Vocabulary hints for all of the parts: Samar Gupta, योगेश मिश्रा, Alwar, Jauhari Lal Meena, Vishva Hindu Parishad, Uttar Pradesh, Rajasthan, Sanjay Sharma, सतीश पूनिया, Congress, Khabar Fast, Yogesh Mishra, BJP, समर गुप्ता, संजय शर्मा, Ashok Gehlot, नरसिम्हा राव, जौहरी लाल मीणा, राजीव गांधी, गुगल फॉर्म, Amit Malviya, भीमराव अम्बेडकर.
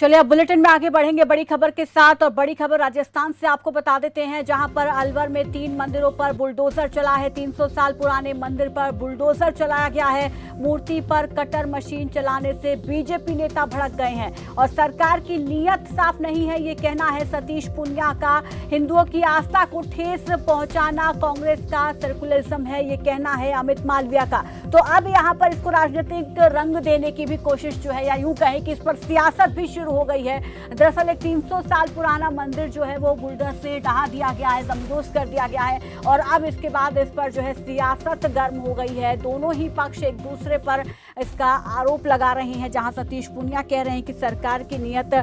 चलिए अब बुलेटिन में आगे बढ़ेंगे बड़ी खबर के साथ। और बड़ी खबर राजस्थान से आपको बता देते हैं, जहां पर अलवर में 3 मंदिरों पर बुलडोजर चला है। 300 साल पुराने मंदिर पर बुलडोजर चलाया गया है। मूर्ति पर कटर मशीन चलाने से बीजेपी नेता भड़क गए हैं और सरकार की नीयत साफ नहीं है, ये कहना है सतीश पूनिया का। हिंदुओं की आस्था को ठेस पहुंचाना कांग्रेस का सर्कुलरिज्म है, ये कहना है अमित मालविया का। तो अब यहाँ पर इसको राजनीतिक रंग देने की भी कोशिश जो है, या यूं कहें कि इस पर सियासत भी शुरू हो गई है। दरअसल एक 300 साल पुराना मंदिर जो है वो बुलडोजर से ढहा दिया गया है, जमदोज कर दिया गया है और अब इसके बाद इस पर जो है सियासत गर्म हो गई है। दोनों ही पक्ष एक दूसरे पर इसका आरोप लगा रहे हैं। जहां सतीश पूनिया कह रहे हैं कि सरकार की नीयत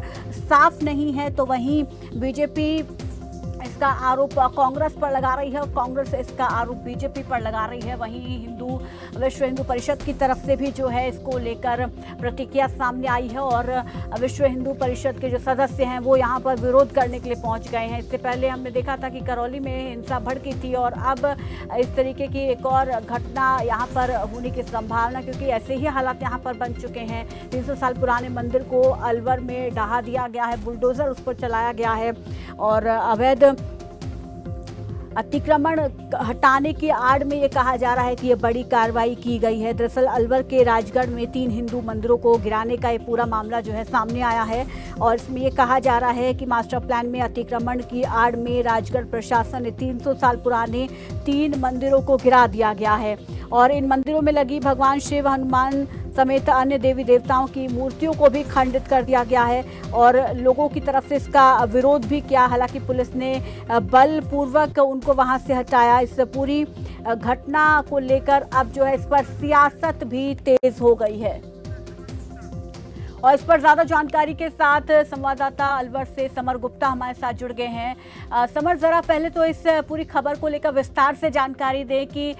साफ नहीं है, तो वहीं बीजेपी इसका आरोप कांग्रेस पर लगा रही है और कांग्रेस इसका आरोप बीजेपी पर लगा रही है। वहीं विश्व हिंदू परिषद की तरफ से भी जो है इसको लेकर प्रतिक्रिया सामने आई है और विश्व हिंदू परिषद के जो सदस्य हैं वो यहाँ पर विरोध करने के लिए पहुँच गए हैं। इससे पहले हमने देखा था कि करौली में हिंसा भड़की थी और अब इस तरीके की एक और घटना यहाँ पर होने की संभावना, क्योंकि ऐसे ही हालात यहाँ पर बन चुके हैं। 300 साल पुराने मंदिर को अलवर में ढहा दिया गया है, बुलडोजर उस पर चलाया गया है और अवैध अतिक्रमण हटाने की आड़ में ये कहा जा रहा है कि ये बड़ी कार्रवाई की गई है। दरअसल अलवर के राजगढ़ में 3 हिंदू मंदिरों को गिराने का ये पूरा मामला जो है सामने आया है और इसमें ये कहा जा रहा है कि मास्टर प्लान में अतिक्रमण की आड़ में राजगढ़ प्रशासन ने 300 साल पुराने 3 मंदिरों को गिरा दिया गया है और इन मंदिरों में लगी भगवान शिव, हनुमान समेत अन्य देवी देवताओं की मूर्तियों को भी खंडित कर दिया गया है और लोगों की तरफ से इसका विरोध भी किया। हालांकि पुलिस ने बलपूर्वक उनको वहां से हटाया। इस पूरी घटना को लेकर अब जो है इस पर सियासत भी तेज हो गई है और इस पर ज़्यादा जानकारी के साथ संवाददाता अलवर से समर गुप्ता हमारे साथ जुड़ गए हैं। समर, जरा पहले तो इस पूरी खबर को लेकर विस्तार से जानकारी दें कि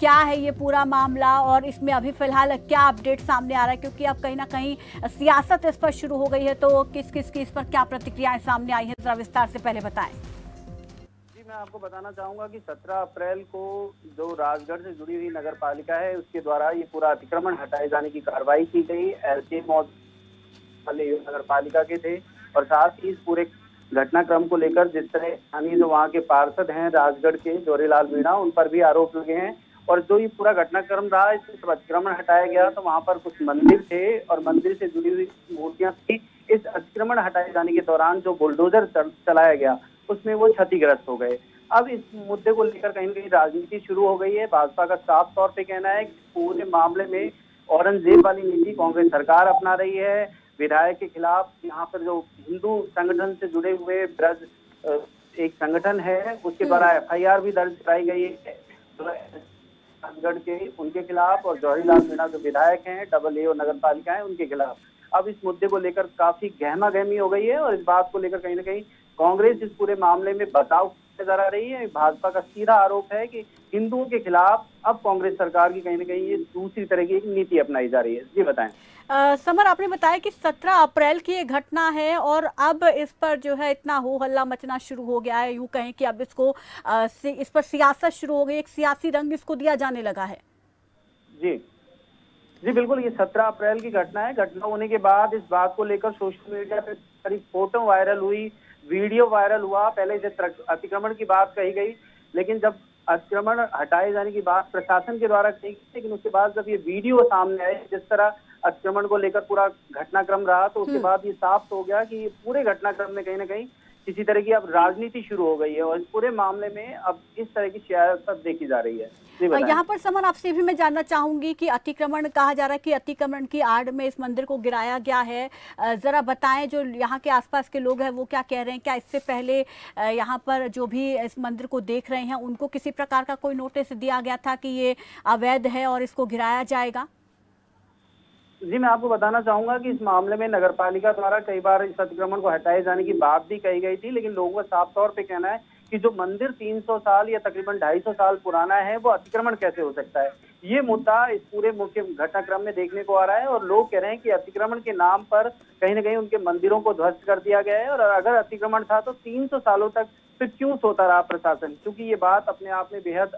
क्या है ये पूरा मामला और इसमें अभी फिलहाल क्या अपडेट सामने आ रहा है, क्योंकि अब कहीं ना कहीं सियासत इस पर शुरू हो गई है, तो किस किस की इस पर क्या प्रतिक्रियाएं सामने आई है, जरा विस्तार से पहले बताएं। मैं आपको बताना चाहूंगा कि 17 अप्रैल को जो राजगढ़ से जुड़ी हुई नगर पालिका है उसके द्वारा ये पूरा अतिक्रमण हटाए जाने की कार्रवाई की गई। ऐसे नगर पालिका के थे और साथ ही इस पूरे घटनाक्रम को लेकर जिस तरह स्थानीय जो वहाँ के पार्षद हैं राजगढ़ के जौहरी लाल मीणा, उन पर भी आरोप लगे हैं। और जो ये पूरा घटनाक्रम रहा, इस अतिक्रमण हटाया गया तो वहाँ पर कुछ मंदिर थे और मंदिर से जुड़ी हुई मूर्तियां थी। इस अतिक्रमण हटाए जाने के दौरान जो बुलडोजर चलाया गया उसमें वो क्षतिग्रस्त हो गए। अब इस मुद्दे को लेकर कहीं ना कहीं राजनीति शुरू हो गई है। भाजपा का साफ तौर पर कहना है कि पूरे मामले में औरंगजेब वाली नीति कांग्रेस सरकार अपना रही है। विधायक के खिलाफ यहाँ पर जो हिंदू संगठन से जुड़े हुए ब्रज एक संगठन है उसके द्वारा FIR भी दर्ज कराई गई है राजगढ़ के, उनके खिलाफ, और जौहरी लाल मीणा जो विधायक हैं AA नगर पालिका है उनके खिलाफ। अब इस मुद्दे को लेकर काफी गहमा गहमी हो गई है और इस बात को लेकर कहीं ना कहीं कांग्रेस इस पूरे मामले में बचाव नजर आ रही है। भाजपा का सीधा आरोप है कि हिंदुओं के खिलाफ अब कांग्रेस सरकार की कहीं ना कहीं ये दूसरी तरह की एक नीति अपनाई जा रही है। जी बताएं। समर, आपने बताया कि 17 अप्रैल की ये घटना है और अब इस पर जो है इतना हो हल्ला मचना शुरू हो गया है, यूं कहें कि अब इसको इस पर सियासत शुरू हो गई, एक सियासी रंग इसको दिया जाने लगा है। जी जी बिल्कुल, ये 17 अप्रैल की घटना है। घटना होने के बाद इस बात को लेकर सोशल मीडिया पर सारी फोटो वायरल हुई, वीडियो वायरल हुआ। पहले इसे अतिक्रमण की बात कही गई, लेकिन जब अतिक्रमण हटाए जाने की बात प्रशासन के द्वारा कही गई, लेकिन उसके बाद जब ये वीडियो सामने आए जिस तरह अतिक्रमण को लेकर पूरा घटनाक्रम रहा, तो उसके बाद ये साफ हो गया कि पूरे घटनाक्रम में कहीं ना कहीं किसी तरह की अब राजनीति शुरू हो गई है और इस पूरे मामले में अब इस तरह की सियासत देखी जा रही है। यहाँ पर समर, आपसे भी मैं जानना चाहूंगी कि अतिक्रमण कहा जा रहा है कि अतिक्रमण की आड़ में इस मंदिर को गिराया गया है, जरा बताएं जो यहाँ के आसपास के लोग हैं वो क्या कह रहे हैं। क्या इससे पहले यहाँ पर जो भी इस मंदिर को देख रहे हैं उनको किसी प्रकार का कोई नोटिस दिया गया था कि ये अवैध है और इसको गिराया जाएगा? जी मैं आपको बताना चाहूंगा कि इस मामले में नगरपालिका द्वारा कई बार इस अतिक्रमण को हटाए जाने की बात भी कही गई थी, लेकिन लोगों का साफ तौर पे कहना है कि जो मंदिर 300 साल या तकरीबन 250 साल पुराना है वो अतिक्रमण कैसे हो सकता है। ये मुद्दा इस पूरे मुख्य घटनाक्रम में देखने को आ रहा है और लोग कह रहे हैं कि अतिक्रमण के नाम पर कहीं ना कहीं उनके मंदिरों को ध्वस्त कर दिया गया है और अगर अतिक्रमण था तो 300 सालों तक फिर क्यों सोता रहा प्रशासन, क्योंकि ये बात अपने आप में बेहद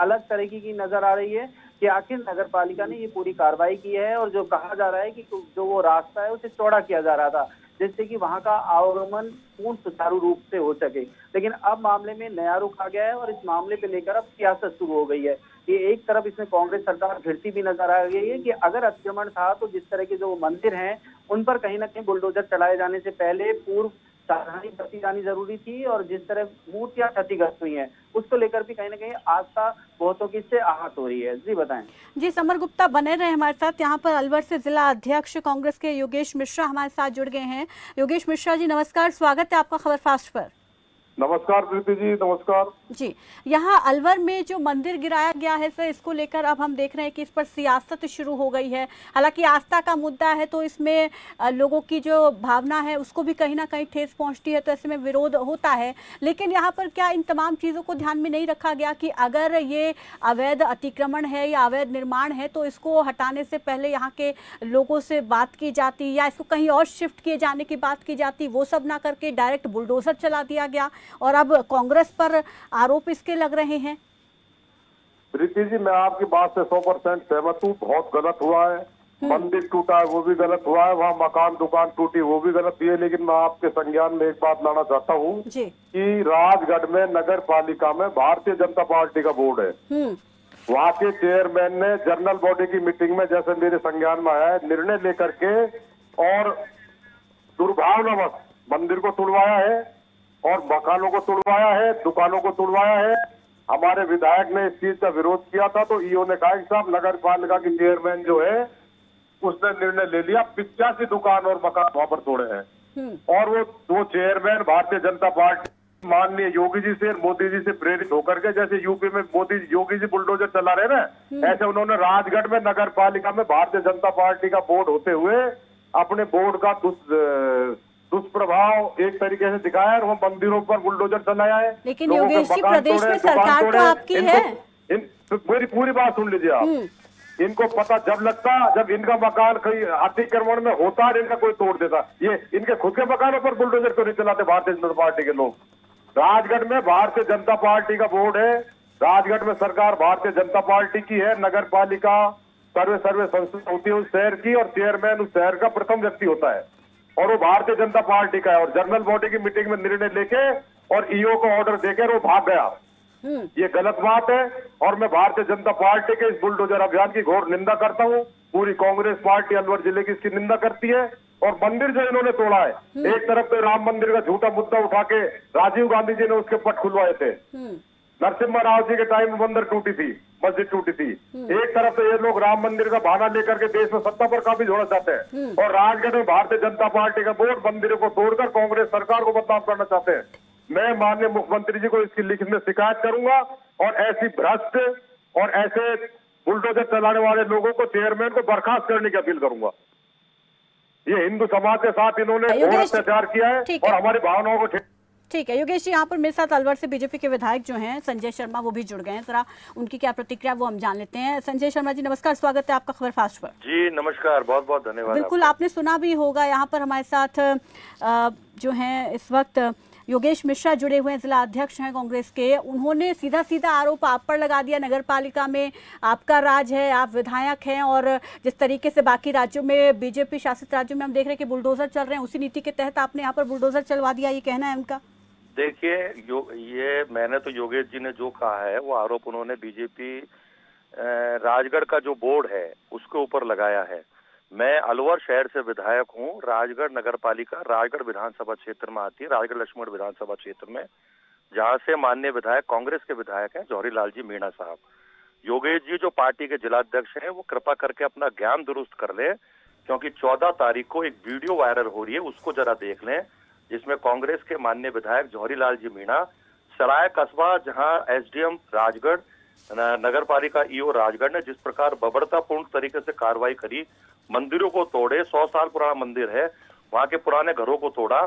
अलग तरीके की नजर आ रही है कि आखिर नगर पालिका ने ये पूरी कार्रवाई की है। और जो कहा जा रहा है कि जो वो रास्ता है उसे चौड़ा किया जा रहा था, जिससे कि वहां का आवागमन पूर्ण सुचारू रूप से हो सके। लेकिन अब मामले में नया रुख आ गया है और इस मामले को लेकर अब सियासत शुरू हो गई है। ये एक तरफ इसमें कांग्रेस सरकार घिरती भी नजर आ गई है कि अगर अतिक्रमण था तो जिस तरह के जो मंदिर हैं उन पर कहीं ना कहीं बुलडोजर चलाए जाने से पहले पूर्व सावधानी बरती जानी जरूरी थी, और जिस तरह मूर्तियां क्षतिग्रस्त हुई हैं उसको लेकर भी कहीं ना कहीं आस्था बहुतों की इससे आहत हो रही है। जी बताएं। जी समर गुप्ता बने रहे हमारे साथ। यहाँ पर अलवर से जिला अध्यक्ष कांग्रेस के योगेश मिश्रा हमारे साथ जुड़ गए हैं। योगेश मिश्रा जी नमस्कार, स्वागत है आपका खबर फास्ट पर। नमस्कार प्रीति जी, नमस्कार जी। यहाँ अलवर में जो मंदिर गिराया गया है सर, इसको लेकर अब हम देख रहे हैं कि इस पर सियासत शुरू हो गई है। हालांकि आस्था का मुद्दा है तो इसमें लोगों की जो भावना है उसको भी कहीं ना कहीं ठेस पहुंचती है, तो ऐसे में विरोध होता है। लेकिन यहाँ पर क्या इन तमाम चीज़ों को ध्यान में नहीं रखा गया कि अगर ये अवैध अतिक्रमण है या अवैध निर्माण है तो इसको हटाने से पहले यहाँ के लोगों से बात की जाती, या इसको कहीं और शिफ्ट किए जाने की बात की जाती, वो सब ना करके डायरेक्ट बुलडोजर चला दिया गया और अब कांग्रेस पर आरोप इसके लग रहे हैं। प्रीति जी मैं आपकी बात से 100% सहमत हूँ, बहुत गलत हुआ है। मंदिर टूटा है वो भी गलत हुआ है, वहाँ मकान दुकान टूटी वो भी गलत हुई है। लेकिन मैं आपके संज्ञान में एक बात लाना चाहता हूँ कि राजगढ़ में नगर पालिका में भारतीय जनता पार्टी का बोर्ड है, वहाँ के चेयरमैन ने जनरल बॉडी की मीटिंग में जैसे मेरे संज्ञान में आया निर्णय लेकर के और दुर्भावनावश मंदिर को तुड़वाया है और मकानों को तुड़वाया है, दुकानों को तुड़वाया है। हमारे विधायक ने इस चीज का विरोध किया था तो ईओ ने कहा कि साहब नगर पालिका के चेयरमैन जो है उसने निर्णय ले लिया, 85 दुकान और मकान वहां पर तोड़े हैं। और वो दो चेयरमैन भारतीय जनता पार्टी माननीय योगी जी से मोदी जी से प्रेरित होकर के, जैसे यूपी में मोदी योगी जी बुलडोजर चला रहे ना, ऐसे उन्होंने राजगढ़ में नगर पालिका में भारतीय जनता पार्टी का बोर्ड होते हुए अपने बोर्ड का दुष्प्रभाव एक तरीके से दिखाया है। वो मंदिरों पर बुलडोजर चलाया है। लेकिन योगेश जी प्रदेश में सरकार तो आपकी है, मेरी पूरी बात सुन लीजिए आप। इनको पता जब लगता जब इनका मकान कहीं अतिक्रमण में होता है इनका कोई तोड़ देता। ये इनके खुद के मकानों पर बुलडोजर क्यों नहीं चलाते भारतीय जनता पार्टी के लोग? राजगढ़ में भारतीय जनता पार्टी का बोर्ड है, राजगढ़ में सरकार भारतीय जनता पार्टी की है, नगर पालिका सर्वे संस्था होती है उस शहर की और चेयरमैन उस शहर का प्रथम व्यक्ति होता है और वो भारतीय जनता पार्टी का है। और जनरल बॉडी की मीटिंग में निर्णय लेके और ईओ को ऑर्डर देकर वो भाग गया, ये गलत बात है। और मैं भारतीय जनता पार्टी के इस बुलडोजर अभियान की घोर निंदा करता हूँ, पूरी कांग्रेस पार्टी अलवर जिले की इसकी निंदा करती है। और मंदिर जो इन्होंने तोड़ा है, एक तरफ तो राम मंदिर का झूठा मुद्दा उठा के राजीव गांधी जी ने उसके पट खुलवाए थे, नरसिम्हा राव जी के टाइम में मंदिर टूटी थी, मस्जिद टूटी थी। एक तरफ तो ये लोग राम मंदिर का बहाना लेकर के देश में सत्ता पर काफी जोड़ा चाहते हैं और राजगढ़ में भारतीय जनता पार्टी का बोर्ड मंदिरों को तोड़कर कांग्रेस सरकार को बदनाम करना चाहते हैं। मैं माननीय मुख्यमंत्री जी को इसकी लिखित में शिकायत करूंगा और ऐसी भ्रष्ट और ऐसे बुलडोजर चलाने वाले लोगों को चेयरमैन को बर्खास्त करने की अपील करूंगा। ये हिंदू समाज के साथ इन्होंने घोर अत्याचार किया है और हमारी भावनाओं को। ठीक है योगेश जी, यहाँ पर मेरे साथ अलवर से बीजेपी के विधायक जो हैं संजय शर्मा वो भी जुड़ गए हैं, जरा उनकी क्या प्रतिक्रिया वो हम जान लेते हैं। संजय शर्मा जी नमस्कार, स्वागत है आपका खबर फास्ट पर। जी नमस्कार, बहुत बहुत धन्यवाद। बिल्कुल आपने सुना भी होगा, यहाँ पर हमारे साथ जो हैं इस वक्त योगेश मिश्रा जुड़े हुए हैं, जिला अध्यक्ष हैं कांग्रेस के। उन्होंने सीधा सीधा आरोप आप पर लगा दिया, नगरपालिका में आपका राज है, आप विधायक हैं, और जिस तरीके से बाकी राज्यों में बीजेपी शासित राज्यों में हम देख रहे हैं कि बुलडोजर चल रहे हैं, उसी नीति के तहत आपने यहाँ पर बुलडोजर चलवा दिया, ये कहना है उनका। देखिए ये मैंने तो योगेश जी ने जो कहा है वो आरोप उन्होंने बीजेपी राजगढ़ का जो बोर्ड है उसके ऊपर लगाया है। मैं अलवर शहर से विधायक हूँ, राजगढ़ नगर पालिका राजगढ़ विधानसभा क्षेत्र में आती है, राजगढ़ लक्ष्मण विधानसभा क्षेत्र में, जहाँ से माननीय विधायक कांग्रेस के विधायक हैं जौहरी लाल जी मीणा साहब। योगेश जी जो पार्टी के जिलाध्यक्ष हैं वो कृपा करके अपना ज्ञान दुरुस्त कर ले, क्योंकि 14 तारीख को एक वीडियो वायरल हो रही है उसको जरा देख लें, जिसमें कांग्रेस के माननीय विधायक जौहरी लाल जी मीणा सराय कस्बा जहां एसडीएम राजगढ़ नगर पालिका ईओ राजगढ़ ने जिस प्रकार बबरतापूर्ण तरीके से कार्रवाई करी, मंदिरों को तोड़े, 100 साल पुराना मंदिर है वहां के पुराने घरों को तोड़ा।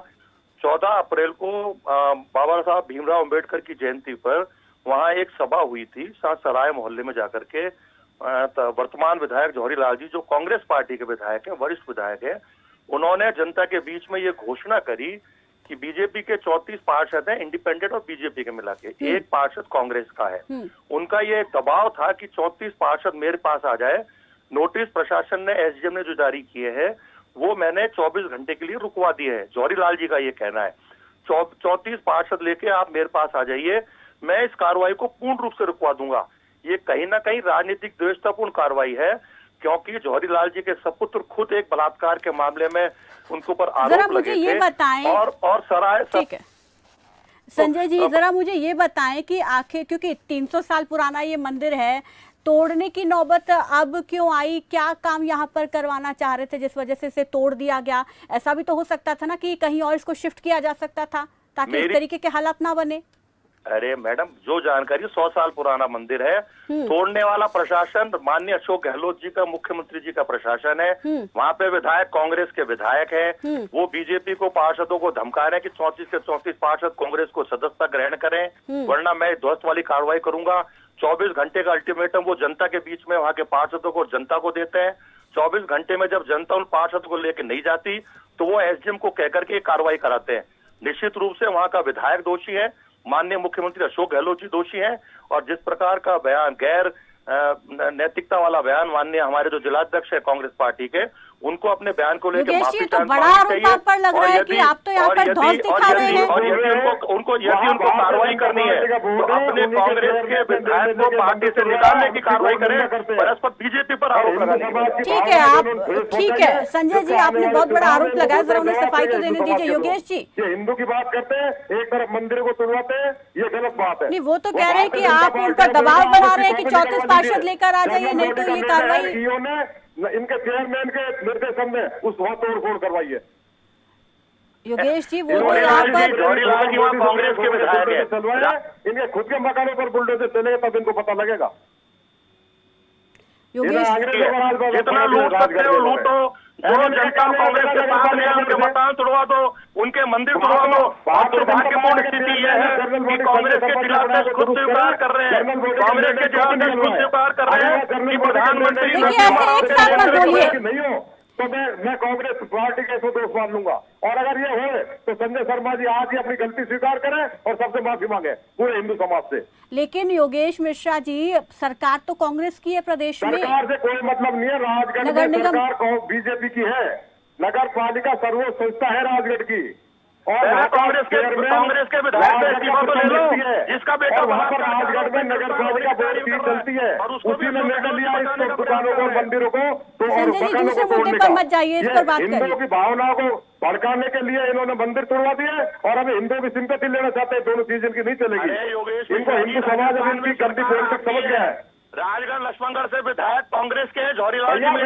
14 अप्रैल को बाबा साहब भीमराव अम्बेडकर की जयंती पर वहां एक सभा हुई थी सराय मोहल्ले में जाकर के, वर्तमान विधायक जौहरी लाल जी जो कांग्रेस पार्टी के विधायक है, वरिष्ठ विधायक है, उन्होंने जनता के बीच में ये घोषणा करी कि बीजेपी के 34 पार्षद हैं इंडिपेंडेंट और बीजेपी के मिला के, एक पार्षद कांग्रेस का है। उनका ये दबाव था कि 34 पार्षद मेरे पास आ जाए। नोटिस प्रशासन ने एसडीएम ने जो जारी किए हैं वो मैंने 24 घंटे के लिए रुकवा दिए हैं। जौहरी लाल जी का ये कहना है 34 पार्षद लेके आप मेरे पास आ जाइए, मैं इस कार्रवाई को पूर्ण रूप से रुकवा दूंगा। ये कहीं ना कहीं राजनीतिक द्वेषतापूर्ण कार्रवाई है, क्योंकि जौहरी लाल जी के सपुत्र खुद एक बलात्कार के मामले में उनके ऊपर आरोप लगे थे और सराय। संजय जी जरा मुझे ये बताएं कि आखिर, क्योंकि 300 साल पुराना ये मंदिर है, तोड़ने की नौबत अब क्यों आई? क्या काम यहाँ पर करवाना चाह रहे थे जिस वजह से इसे तोड़ दिया गया? ऐसा भी तो हो सकता था ना कि कहीं और इसको शिफ्ट किया जा सकता था ताकि इस तरीके के हालात ना बने। अरे मैडम, जो जानकारी 100 साल पुराना मंदिर है, तोड़ने वाला प्रशासन माननीय अशोक गहलोत जी का, मुख्यमंत्री जी का प्रशासन है। वहाँ पे विधायक कांग्रेस के विधायक हैं, वो बीजेपी को पार्षदों को धमका रहे हैं कि 34 के 34 पार्षद कांग्रेस को सदस्यता ग्रहण करें वरना मैं ध्वस्त वाली कार्रवाई करूंगा। 24 घंटे का अल्टीमेटम वो जनता के बीच में वहाँ के पार्षदों को और जनता को देते हैं। 24 घंटे में जब जनता उन पार्षद को लेकर नहीं जाती तो वो एसडीएम को कहकर के कार्रवाई कराते हैं। निश्चित रूप से वहाँ का विधायक दोषी है, माननीय मुख्यमंत्री अशोक गहलोत जी दोषी हैं, और जिस प्रकार का बयान, गैर नैतिकता वाला बयान माननीय हमारे जो जिलाध्यक्ष है कांग्रेस पार्टी के, उनको अपने बयान को लेकर माफी चाहिए। और यदि उनको कार्रवाई करनी है तो अपने कांग्रेस के विधायक को पार्टी से निकालने की कार्रवाई करें, परस्पर बीजेपी पर आरोप लगाने। ठीक है, आप ठीक है संजय जी, आपने बहुत बड़ा आरोप लगाया, जरा उन्हें सफाई तो देने दीजिए। योगेश जी, हिंदू की बात करते हैं, एक तरफ मंदिर को तोड़वाते हैं, ये गलत बात है। नहीं, वो तो कह रहे हैं कि आप उन पर दबाव बना रहे हैं कि 34 पार्षद लेकर आ जाइए, नहीं तो ये कार्रवाई इनके चेयरमैन के निर्देशन में उस वहाँ तोड़फोड़ करवाई है। योगेश जी, वो कांग्रेस के विधायक है, इनके खुद के मकानों पर बुलडोजर चलेगा तब इनको पता लगेगा। योगेश, इतना लूट सकते हो लूटो, जो जनता कांग्रेस के साथ है उनके मकान तोड़वा दो, उनके मंदिर तोड़वा दो। और दुर्भाग्यपूर्ण स्थिति यह है कि कांग्रेस के जिलाध्यक्ष खुद स्वीकार कर रहे हैं, कांग्रेस के जिलाध्यक्ष खुद स्वीकार कर रहे हैं कि प्रधानमंत्री नहीं हो तो मैं कांग्रेस पार्टी के इसको दोष मान लूंगा। और अगर ये हो तो संजय शर्मा जी आज ही अपनी गलती स्वीकार करें और सबसे माफी मांगे, पूरे हिंदू समाज से। लेकिन योगेश मिश्रा जी, सरकार तो कांग्रेस की है प्रदेश में, सरकार से कोई मतलब नहीं है। राजगढ़ में सरकार बीजेपी की है, नगर पालिका सर्वोच्च संस्था है राजगढ़ की, और कांग्रेस के विधायक है जिसका बेटा वहाँ पर राजगढ़ में नगर पालिका बोर्ड की चलती है, उसी ने निर्णय लिया इस दुकानों को, मंदिरों को, तो और मकानों को तोड़ने का। हिंदुओं की भावनाओं को भड़काने के लिए इन्होंने मंदिर तोड़वा दिए और अब हिंदुओं की सिंपैथी लेना चाहते हैं। दोनों चीज इनकी नहीं चलेगी, इनको हिंदू समाज अब इनकी गलती पॉलिटिक्स समझ गया है। राजगढ़ लक्ष्मणगढ़ से विधायक कांग्रेस के जौहरी लाल जी मेरा।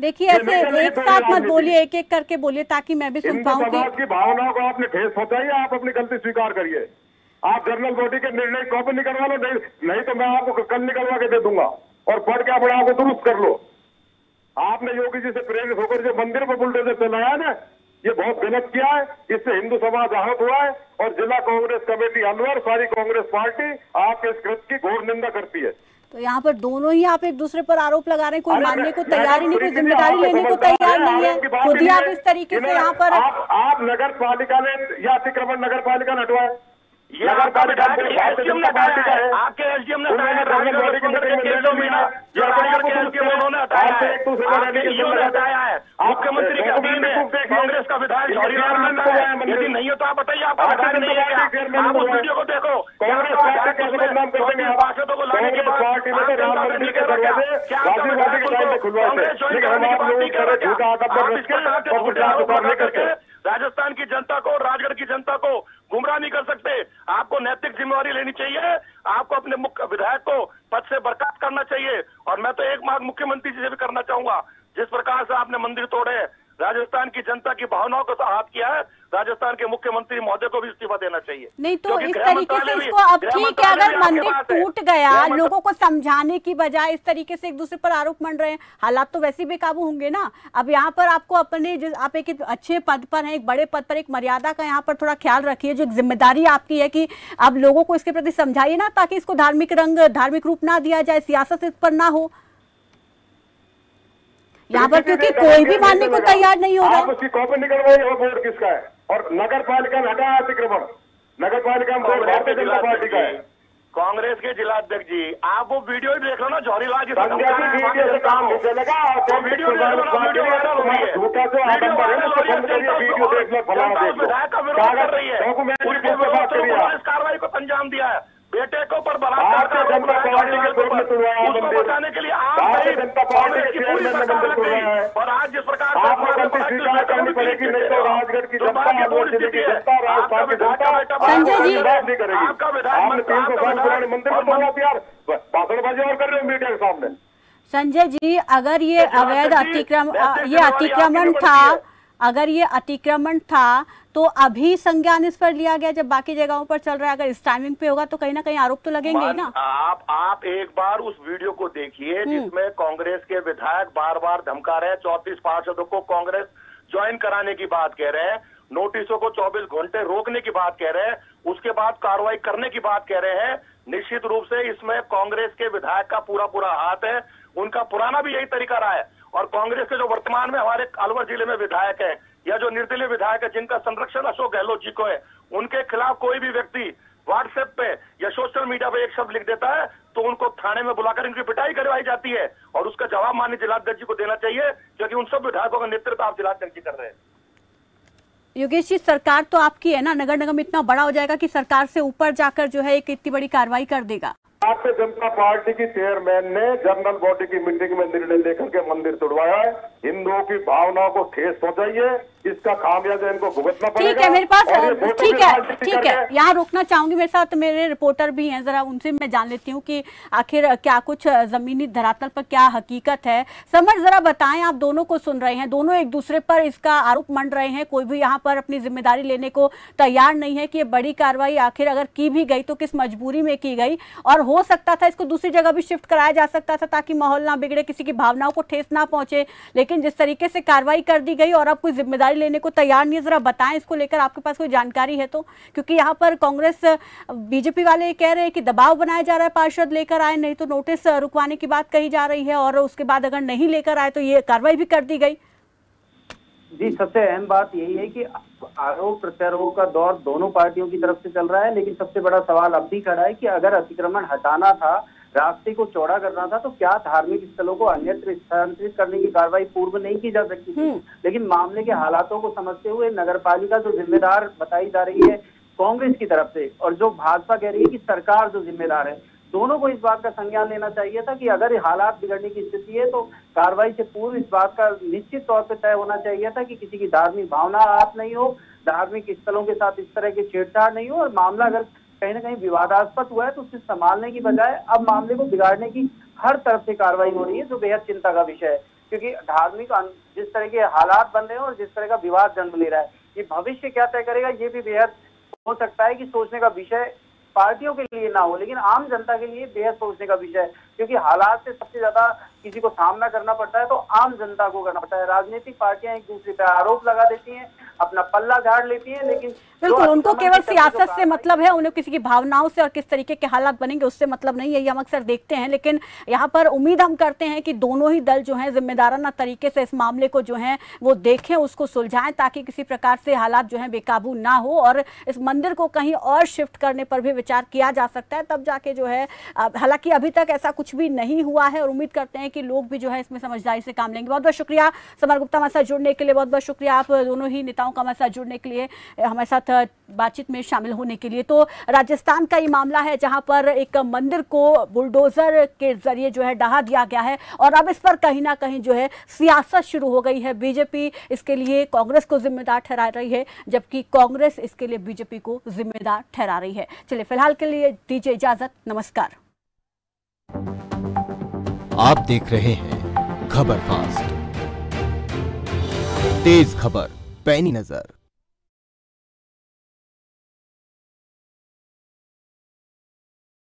देखिए ऐसे एक साथ मत बोलिए, एक एक करके बोलिए ताकि मैं भी सुन पाऊँ। की भावनाओं को आपने ठेस पहुंचाई, आप अपनी गलती स्वीकार करिए। आप जनरल बॉडी के निर्णय कॉपी निकलवा लो, नहीं तो मैं आपको कल निकलवा के दे दूंगा और पढ़ के अपने आपको दुरुस्त कर लो। आपने योगी जी से प्रेरित होकर जो मंदिर पर बुलडोजर चलाया ना, ये बहुत गलत किया है, इससे हिंदू समाज आहत हुआ है और जिला कांग्रेस कमेटी अलवर, सारी कांग्रेस पार्टी आपके इस कृत्य की घोर निंदा करती है। तो यहाँ पर दोनों ही आप एक दूसरे पर आरोप लगा रहे हैं, कोई मानने को तैयार ही नहीं, कोई जिम्मेदारी लेने को तैयार नहीं है। खुद ही आप इस तरीके से यहाँ पर आप नगर पालिका ने या अतिक्रमण नगर पालिका ने हटवाया, ये आपके एसडीएम ने हटाया है, मुख्यमंत्री के अधीन है, कांग्रेस का विधायक यदि नहीं हो तो आप बताइए आपको हटाया नहीं है। आप उस वीडियो को देखो, पार्षदों को लाने के बाद क्या राजस्थान की जनता को, राजगढ़ की जनता को गुमराह नहीं कर सकते। आपको नैतिक जिम्मेदारी लेनी चाहिए, आपको अपने मुख्य विधायक को पद से बर्खास्त करना चाहिए। और मैं तो एक मांग मुख्यमंत्री जी से भी करना चाहूंगा, जिस प्रकार से आपने मंदिर तोड़े, राजस्थान की जनता की भावनाओं को आहत किया है, राजस्थान के मुख्यमंत्री महोदय को भी इस्तीफा देना चाहिए। नहीं तो इस तरीके से इसको अब ठीक है, अगर मंदिर टूट गया, लोगों को समझाने की बजाय इस तरीके से एक दूसरे पर आरोप मंड रहे हैं, हालात तो वैसे ही बेकाबू होंगे ना। अब यहाँ पर आपको अपने, आप एक अच्छे पद पर हैं, एक बड़े पद पर, एक मर्यादा का यहाँ पर थोड़ा ख्याल रखिए, जो जिम्मेदारी आपकी है कि आप लोगों को इसके प्रति समझाइए ना, ताकि इसको धार्मिक रंग, धार्मिक रूप ना दिया जाए, सियासत इस पर ना हो। यहाँ पर क्योंकि कोई भी मानने को तैयार नहीं हो रहा। आप उसकी कॉपी निकलवाइए और बोर्ड किसका है, और नगर पालिका में हटा अतिक्रमण, नगर पालिका में भारतीय जनता पार्टी का है, कांग्रेस के जिलाध्यक्ष जी। आप वो वीडियो देख लो ना, जौहरी लाल जी कार्रवाई को अंजाम दिया है, बेटे को पर बचाने के लिए और आज जिस प्रकार संजय जी आपका विधायक, संजय जी अगर ये अवैध अतिक्रमण था, अगर ये अतिक्रमण था तो अभी संज्ञान इस पर लिया गया जब बाकी जगहों पर चल रहा है, अगर इस टाइमिंग पे होगा तो कहीं ना कहीं आरोप तो लगेंगे ही ना। आप एक बार उस वीडियो को देखिए जिसमें कांग्रेस के विधायक बार बार धमका रहे हैं, 34 पार्षदों को कांग्रेस ज्वाइन कराने की बात कह रहे हैं, नोटिसों को 24 घंटे रोकने की बात कह रहे हैं, उसके बाद कार्रवाई करने की बात कह रहे हैं। निश्चित रूप से इसमें कांग्रेस के विधायक का पूरा हाथ है, उनका पुराना भी यही तरीका रहा है। और कांग्रेस के जो वर्तमान में हमारे अलवर जिले में विधायक है या जो निर्दलीय विधायक है जिनका संरक्षण अशोक गहलोत जी को है, उनके खिलाफ कोई भी व्यक्ति व्हाट्सएप पे या सोशल मीडिया पे एक शब्द लिख देता है तो उनको थाने में बुलाकर इनकी पिटाई करवाई जाती है, और उसका जवाब माननीय जिलाध्यक्ष जी को देना चाहिए, क्योंकि उन सब विधायकों का नेतृत्व आप जिलाध्यक्ष जी कर रहे हैं। योगेश जी सरकार तो आपकी है ना, नगर निगम इतना बड़ा हो जाएगा कि सरकार से ऊपर जाकर जो है एक इतनी बड़ी कार्रवाई कर देगा। भारतीय जनता पार्टी की चेयरमैन ने जनरल बॉडी की मीटिंग में निर्णय लेकर के मंदिर तुड़वाया है, हिंदुओं की भावनाओं को ठेस पहुंचाइए, इसका खामियाजा इनको भुगतना पड़ेगा। ठीक है मेरे पास, ठीक है यहाँ रोकना चाहूंगी, मेरे साथ मेरे रिपोर्टर भी हैं, जरा उनसे मैं जान लेती हूँ कि आखिर क्या कुछ जमीनी धरातल पर क्या हकीकत है। समर जरा बताएं, आप दोनों को सुन रहे हैं, दोनों एक दूसरे पर इसका आरोप मंड रहे हैं, कोई भी यहाँ पर अपनी जिम्मेदारी लेने को तैयार नहीं है कि ये बड़ी कार्रवाई आखिर अगर की भी गई तो किस मजबूरी में की गई, और हो सकता था इसको दूसरी जगह भी शिफ्ट कराया जा सकता था ताकि माहौल ना बिगड़े, किसी की भावनाओं को ठेस ना पहुंचे, लेकिन जिस तरीके से कार्रवाई कर दी गई और आप कोई जिम्मेदारी लेने को तैयार नहीं है, जरा बताएं इसको लेकर आपके पास कोई जानकारी है तो, क्योंकि यहाँ पर कांग्रेस बीजेपी वाले कह रहे हैं कि दबाव बनाया जा रहा है, पार्षद लेकर आए नहीं तो नोटिस रुकवाने की बात कही जा रही है, और उसके बाद अगर नहीं लेकर आए तो ये कार्रवाई भी कर दी गई। जी सबसे अहम बात यही है कि आरोप प्रत्यारोप का दौर दोनों पार्टियों की तरफ से चल रहा है, लेकिन सबसे बड़ा सवाल अब भी खड़ा है कि अगर अतिक्रमण हटाना था, रास्ते को चौड़ा करना था, तो क्या धार्मिक स्थलों को अन्यत्र स्थानांतरित करने की कार्रवाई पूर्व नहीं की जा सकती थी? लेकिन मामले के हालातों को समझते हुए नगरपालिका जो जिम्मेदार बताई जा रही है कांग्रेस की तरफ से, और जो भाजपा कह रही है कि सरकार जो जिम्मेदार है, दोनों को इस बात का संज्ञान लेना चाहिए था कि अगर हालात बिगड़ने की स्थिति है तो कार्रवाई से पूर्व इस बात का निश्चित तौर पर तय होना चाहिए था कि किसी की धार्मिक भावना आप नहीं हो, धार्मिक स्थलों के साथ इस तरह की छेड़छाड़ नहीं हो, और मामला अगर कहीं ना कहीं विवादास्पद हुआ है तो उसे संभालने की बजाय अब मामले को बिगाड़ने की हर तरफ से कार्रवाई हो रही है, जो बेहद चिंता का विषय है, क्योंकि धार्मिक जिस तरह के हालात बन रहे हैं और जिस तरह का विवाद जन्म ले रहा है, ये भविष्य क्या तय करेगा ये भी बेहद हो सकता है कि सोचने का विषय पार्टियों के लिए ना हो, लेकिन आम जनता के लिए बेहद सोचने का विषय है, क्योंकि हालात से सबसे ज्यादा किसी को सामना करना पड़ता है तो आम जनता को करना पड़ता है। राजनीतिक पार्टियां एक दूसरे पर आरोप लगा देती हैं, अपना पल्ला झाड़ लेती हैं, लेकिन बिल्कुल उनको केवल सियासत से मतलब है, उन्हें किसी की भावनाओं से और किस तरीके के हालात बनेंगे उससे मतलब नहीं है, ये हम अक्सर देखते हैं। लेकिन यहाँ पर उम्मीद हम करते हैं कि दोनों ही दल जो है जिम्मेदाराना तरीके से इस मामले को जो है वो देखें, उसको सुलझाएं, ताकि किसी प्रकार से हालात जो है बेकाबू ना हो, और इस मंदिर को कहीं और शिफ्ट करने पर भी विचार किया जा सकता है, तब जाके जो है, हालांकि अभी तक ऐसा कुछ भी नहीं हुआ है, और उम्मीद करते हैं कि लोग भी जो है इसमें समझदारी से काम लेंगे। बहुत बहुत शुक्रिया समर गुप्ता हमारे साथ जुड़ने के लिए, बहुत बहुत शुक्रिया आप दोनों ही नेताओं का हमारे साथ जुड़ने के लिए, हमारे साथ बातचीत में शामिल होने के लिए। तो राजस्थान का ये मामला है जहां पर एक मंदिर को बुलडोजर के जरिए जो है ढहा दिया गया है, और अब इस पर कहीं ना कहीं जो है सियासत शुरू हो गई है। बीजेपी इसके लिए कांग्रेस को जिम्मेदार ठहरा रही है, जबकि कांग्रेस इसके लिए बीजेपी को जिम्मेदार ठहरा रही है। चलिए फिलहाल के लिए दीजिए इजाजत, नमस्कार। आप देख रहे हैं खबर फास्ट, तेज खबर, पैनी नजर।